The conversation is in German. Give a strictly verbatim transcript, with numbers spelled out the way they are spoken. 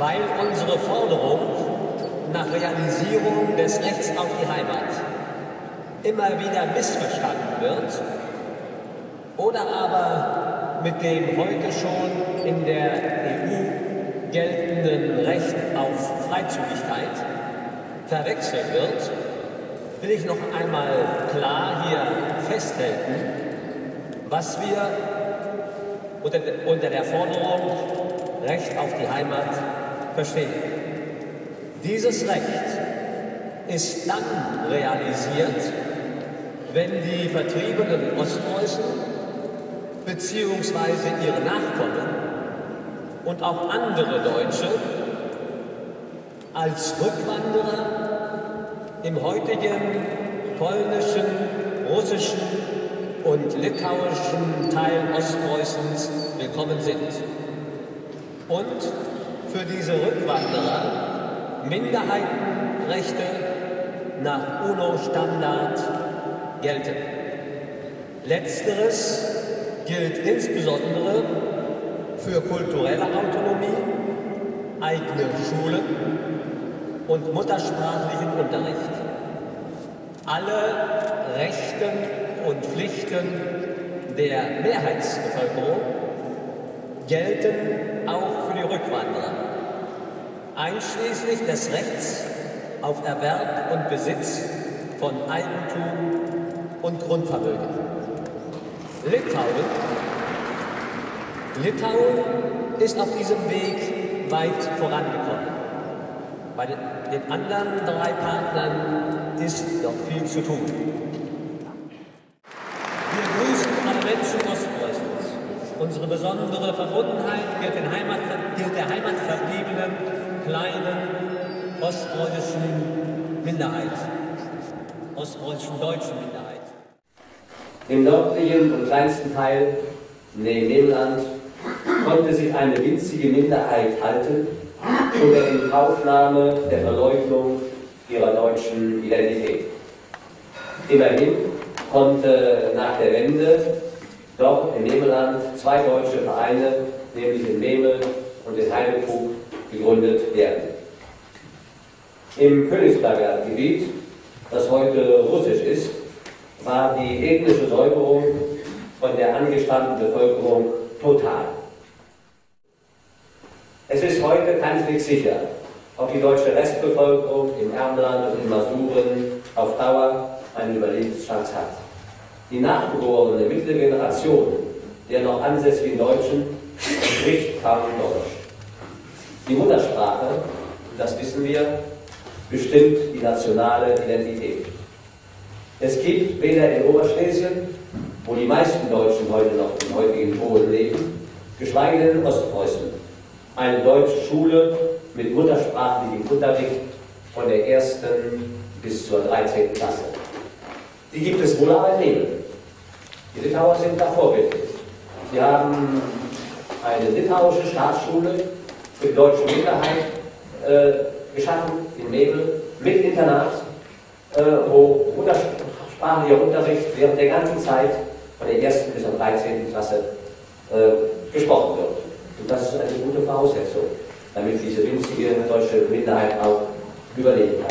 weil unsere Forderung nach Realisierung des Rechts auf die Heimat immer wieder missverstanden wird oder aber mit dem heute schon in der E U geltenden Recht auf Freizügigkeit verwechselt wird, will ich noch einmal klar hier festhalten, was wir unter, unter der Forderung Recht auf die Heimat verstehen. Dieses Recht ist dann realisiert, wenn die Vertriebenen in Ostpreußen beziehungsweise ihre Nachkommen und auch andere Deutsche als Rückwanderer im heutigen polnischen, russischen und litauischen Teil Ostpreußens willkommen sind und für diese Rückwanderer Minderheitenrechte nach UNO-Standard gelten. Letzteres gilt insbesondere für kulturelle Autonomie, eigene Schulen und muttersprachlichen Unterricht. Alle Rechten und Pflichten der Mehrheitsbevölkerung gelten auch für die Rückwanderer, einschließlich des Rechts auf Erwerb und Besitz von Eigentum und Grundvermögen. Litauen, Litauen ist auf diesem Weg weit vorangekommen. Bei den anderen drei Partnern ist noch viel zu tun. Wir grüßen alle Menschen Ostpreußens. Unsere besondere Verbundenheit gilt, den Heimat, gilt der heimatverbliebenen kleinen ostpreußischen Minderheit, ostpreußischen deutschen Minderheit. Im nördlichen und kleinsten Teil, nee, Memelland, konnte sich eine winzige Minderheit halten unter Inkaufnahme der Verleugnung ihrer deutschen Identität. Immerhin konnte nach der Wende dort in Memelland zwei deutsche Vereine, nämlich in Memel und in Heidekrug, gegründet werden. Im Königsberger Gebiet, das heute russisch ist, war die ethnische Säuberung von der angestammten Bevölkerung total. Es ist heute keineswegs sicher, ob die deutsche Restbevölkerung in Ermland und in Masuren auf Dauer eine Überlebenschance hat. Die nachgeborene mittlere Generation der noch ansässigen Deutschen spricht kaum Deutsch. Die Muttersprache, das wissen wir, bestimmt die nationale Identität. Es gibt weder in Oberschlesien, wo die meisten Deutschen heute noch im heutigen Polen leben, geschweige denn in Ostpreußen, eine deutsche Schule mit muttersprachlichem Unterricht von der ersten bis zur dreizehnten Klasse. Die gibt es wohl aber in Memel. Die Litauer sind da vorbildlich. Sie haben eine litauische Staatsschule für die deutsche Minderheit äh, geschaffen, in Memel, mit Internat, äh, wo muttersprachlicher Unterricht während der ganzen Zeit von der ersten bis zur dreizehnten Klasse äh, gesprochen wird. Und das ist eine gute Voraussetzung, damit diese winzige deutsche Minderheit auch überleben kann.